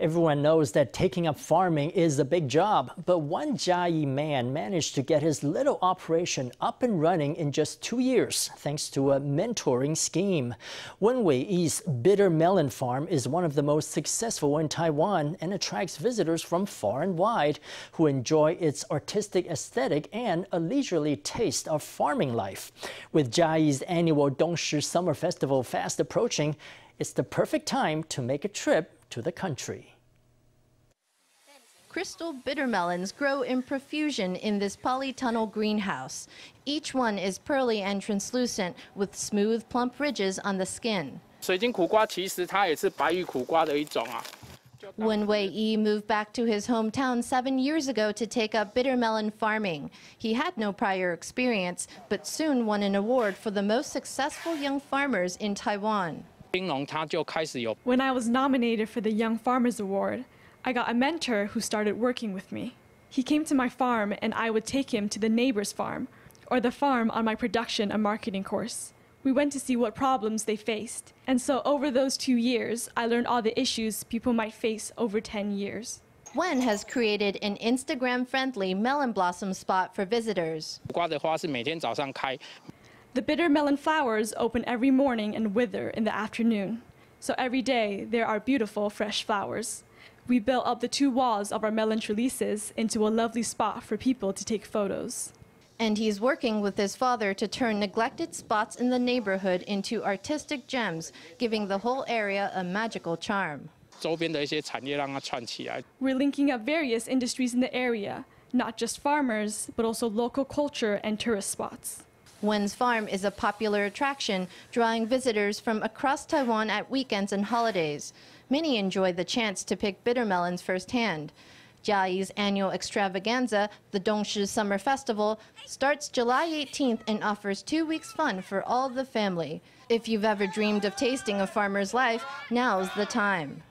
Everyone knows that taking up farming is a big job, but one Chiayi man managed to get his little operation up and running in just 2 years, thanks to a mentoring scheme. Wen Wei-yi's Bitter Melon Farm is one of the most successful in Taiwan and attracts visitors from far and wide who enjoy its artistic aesthetic and a leisurely taste of farming life. With Chiayi's annual Dongshi Summer Festival fast approaching, it's the perfect time to make a trip to the country. Crystal bitter melons grow in profusion in this polytunnel greenhouse. Each one is pearly and translucent with smooth, plump ridges on the skin. Wen Wei-yi moved back to his hometown 7 years ago to take up bitter melon farming. He had no prior experience, but soon won an award for the most successful young farmers in Taiwan. When I was nominated for the Young Farmers Award, I got a mentor who started working with me. He came to my farm and I would take him to the neighbor's farm or the farm on my production and marketing course. We went to see what problems they faced. And so over those 2 years, I learned all the issues people might face over 10 years. Wen has created an Instagram-friendly melon blossom spot for visitors. The bitter melon flowers open every morning and wither in the afternoon. So every day, there are beautiful, fresh flowers. We built up the two walls of our melon trellises into a lovely spot for people to take photos. And he's working with his father to turn neglected spots in the neighborhood into artistic gems, giving the whole area a magical charm. We're linking up various industries in the area, not just farmers, but also local culture and tourist spots. Wen's farm is a popular attraction, drawing visitors from across Taiwan at weekends and holidays. Many enjoy the chance to pick bitter melons firsthand. Chiayi's annual extravaganza, the Dongshi Summer Festival, starts July 18th and offers 2 weeks fun for all the family. If you've ever dreamed of tasting a farmer's life, now's the time.